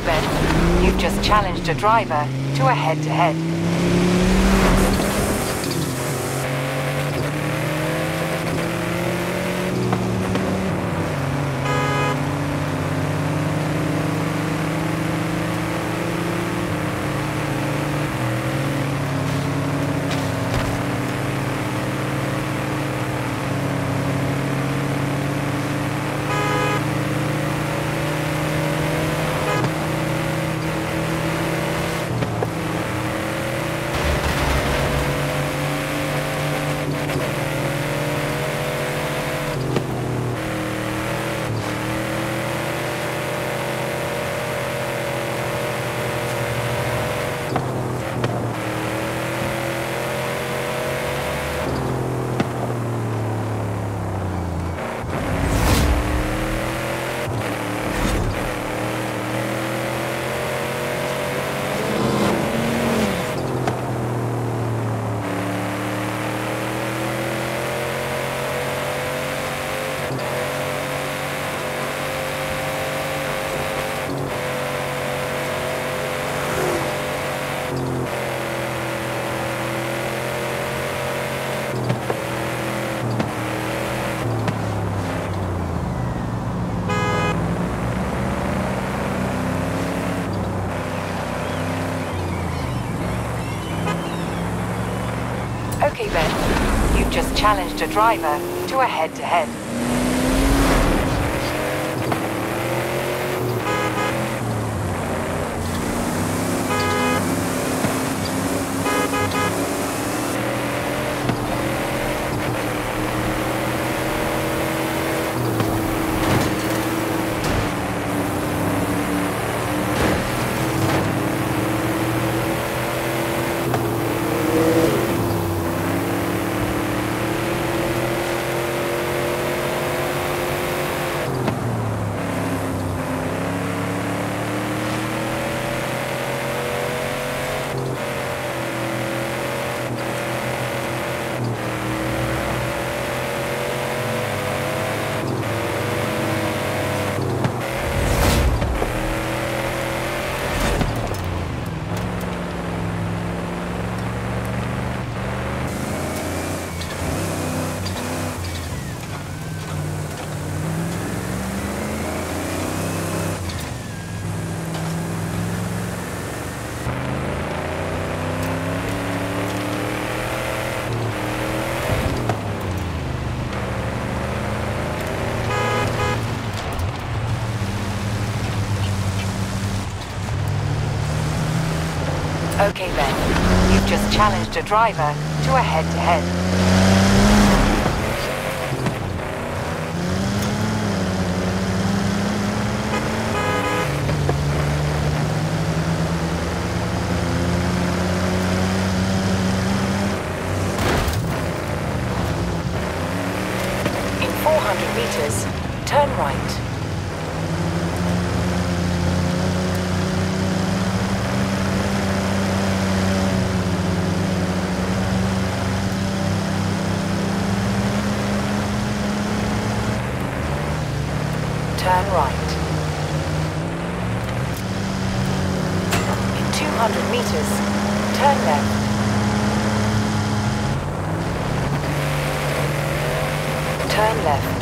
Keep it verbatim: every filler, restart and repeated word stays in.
bed. You've just challenged a driver to a head-to-head. Okay, Ben, you've just challenged a driver to a head-to-head. Okay, Ben, you've just challenged a driver to a head-to-head. In four hundred meters, turn right. Turn right. In two hundred meters, turn left. Turn left.